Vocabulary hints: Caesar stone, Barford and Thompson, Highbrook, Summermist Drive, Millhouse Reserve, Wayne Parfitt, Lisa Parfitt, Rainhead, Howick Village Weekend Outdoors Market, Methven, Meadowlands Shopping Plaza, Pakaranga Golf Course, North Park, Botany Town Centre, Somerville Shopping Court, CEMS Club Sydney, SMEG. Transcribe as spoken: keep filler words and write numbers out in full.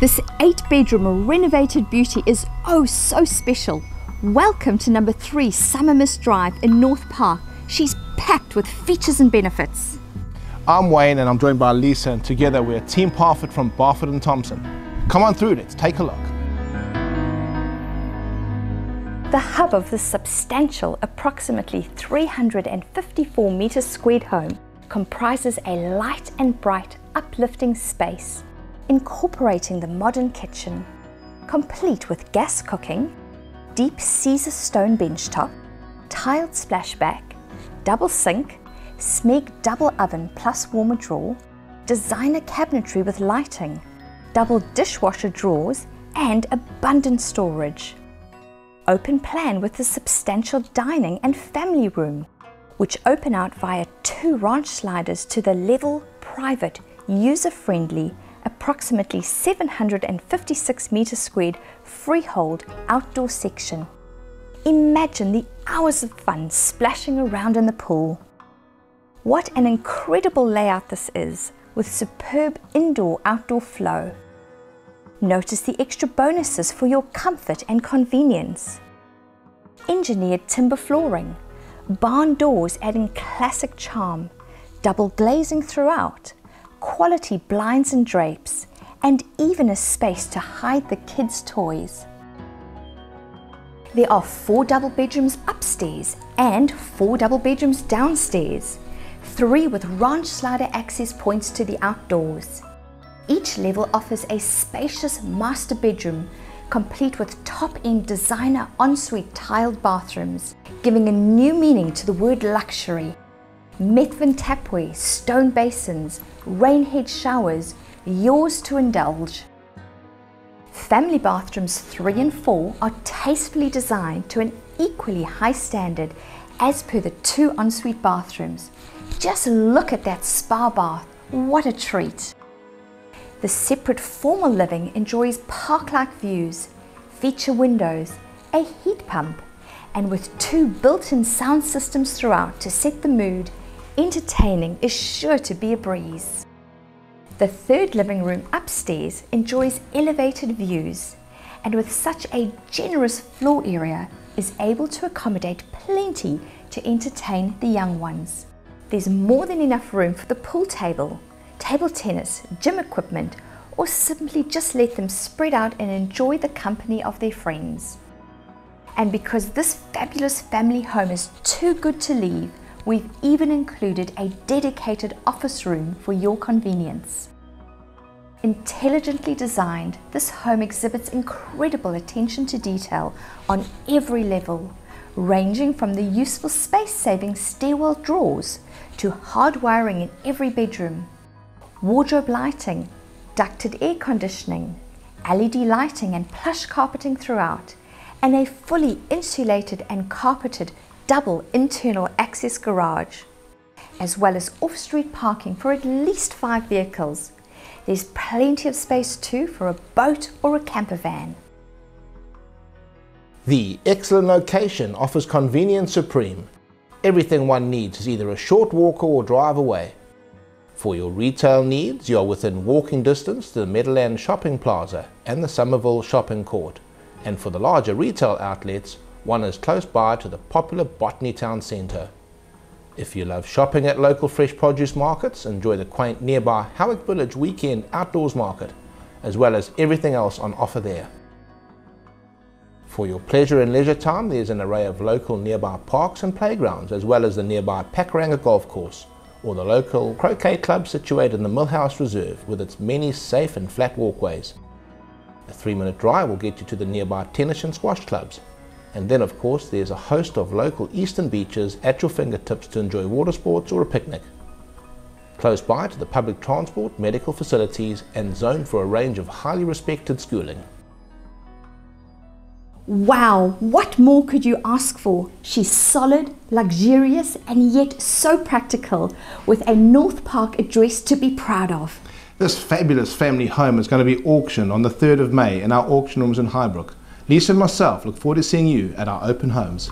This eight bedroom renovated beauty is oh so special. Welcome to number three Summermist Drive in North Park. She's packed with features and benefits. I'm Wayne and I'm joined by Lisa, and together we're Team Parford from Barford and Thompson. Come on through, let's take a look. The hub of this substantial, approximately three hundred fifty-four metres squared home comprises a light and bright uplifting space, incorporating the modern kitchen, complete with gas cooking, deep Caesar stone benchtop, tiled splashback, double sink, S M E G double oven plus warmer drawer, designer cabinetry with lighting, double dishwasher drawers and abundant storage. Open plan with a substantial dining and family room, which open out via two ranch sliders to the level, private, user-friendly, approximately seven hundred fifty-six metres squared freehold outdoor section. Imagine the hours of fun splashing around in the pool. What an incredible layout this is, with superb indoor-outdoor flow. Notice the extra bonuses for your comfort and convenience. Engineered timber flooring, barn doors adding classic charm, double glazing throughout, quality blinds and drapes, and even a space to hide the kids' toys. There are four double bedrooms upstairs and four double bedrooms downstairs, three with ranch slider access points to the outdoors. Each level offers a spacious master bedroom, complete with top-end designer ensuite tiled bathrooms, giving a new meaning to the word luxury. Methven tapware, stone basins, Rainhead showers, yours to indulge. Family bathrooms three and four are tastefully designed to an equally high standard as per the two ensuite bathrooms. Just look at that spa bath, what a treat! The separate formal living enjoys park-like views, feature windows, a heat pump, and with two built-in sound systems throughout to set the mood, entertaining is sure to be a breeze. The third living room upstairs enjoys elevated views, and with such a generous floor area is able to accommodate plenty to entertain the young ones. There's more than enough room for the pool table, table tennis, gym equipment, or simply just let them spread out and enjoy the company of their friends. And because this fabulous family home is too good to leave, we've even included a dedicated office room for your convenience. Intelligently designed, this home exhibits incredible attention to detail on every level, ranging from the useful space-saving stairwell drawers to hardwiring in every bedroom, wardrobe lighting, ducted air conditioning, L E D lighting and plush carpeting throughout, and a fully insulated and carpeted double internal access garage, as well as off-street parking for at least five vehicles. There's plenty of space too for a boat or a camper van. The excellent location offers convenience supreme. Everything one needs is either a short walk or drive away. For your retail needs, you are within walking distance to the Meadowlands Shopping Plaza and the Somerville Shopping Court. And for the larger retail outlets, one is close by to the popular Botany Town Centre. If you love shopping at local fresh produce markets, enjoy the quaint nearby Howick Village Weekend Outdoors Market, as well as everything else on offer there. For your pleasure and leisure time, there's an array of local nearby parks and playgrounds, as well as the nearby Pakaranga Golf Course, or the local croquet club situated in the Millhouse Reserve with its many safe and flat walkways. A three-minute drive will get you to the nearby tennis and squash clubs. And then of course there's a host of local eastern beaches at your fingertips to enjoy water sports or a picnic. Close by to the public transport, medical facilities and zoned for a range of highly respected schooling. Wow, what more could you ask for? She's solid, luxurious and yet so practical, with a North Park address to be proud of. This fabulous family home is going to be auctioned on the third of May in our auction rooms in Highbrook. Lisa and myself look forward to seeing you at our open homes.